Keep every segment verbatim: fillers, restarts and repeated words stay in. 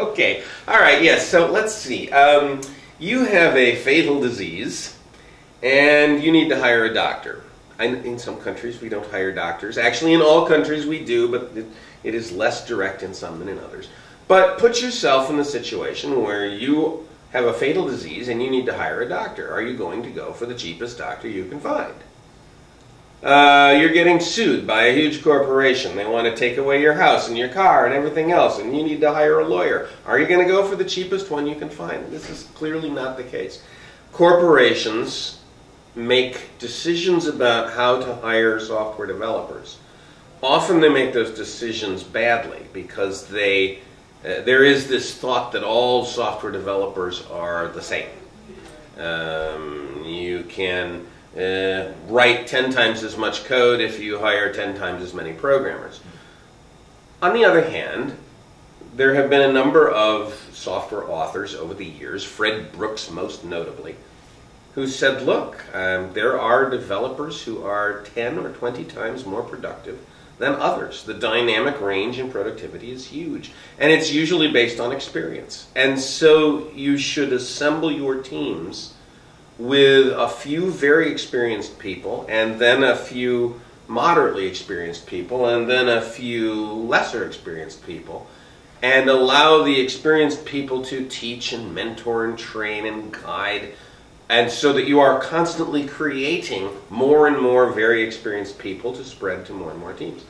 Okay, all right, yes, so let's see. Um, you have a fatal disease, and you need to hire a doctor. In, in some countries, we don't hire doctors. Actually, in all countries we do, but it, it is less direct in some than in others. But put yourself in the situation where you have a fatal disease and you need to hire a doctor. Are you going to go for the cheapest doctor you can find? Uh, you're getting sued by a huge corporation. They want to take away your house and your car and everything else, and you need to hire a lawyer. Are you going to go for the cheapest one you can find? This is clearly not the case. Corporations make decisions about how to hire software developers. Often they make those decisions badly because they, uh, there is this thought that all software developers are the same. Um, you can Uh, write ten times as much code if you hire ten times as many programmers. On the other hand, there have been a number of software authors over the years, Fred Brooks most notably, who said, look, um, there are developers who are ten or twenty times more productive than others. The dynamic range in productivity is huge, and it's usually based on experience. And so you should assemble your teams with a few very experienced people, and then a few moderately experienced people, and then a few lesser experienced people, and allow the experienced people to teach and mentor and train and guide, and so that you are constantly creating more and more very experienced people to spread to more and more teams.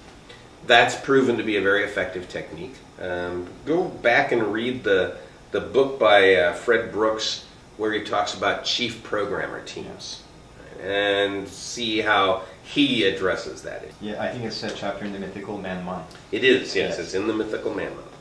That's proven to be a very effective technique. Um, go back and read the, the book by uh, Fred Brooks, where he talks about chief programmer teams, yeah, and see how he addresses that. Yeah, I think it's a chapter in the Mythical Man Month. It is, yes, yes. It's in the Mythical Man Month.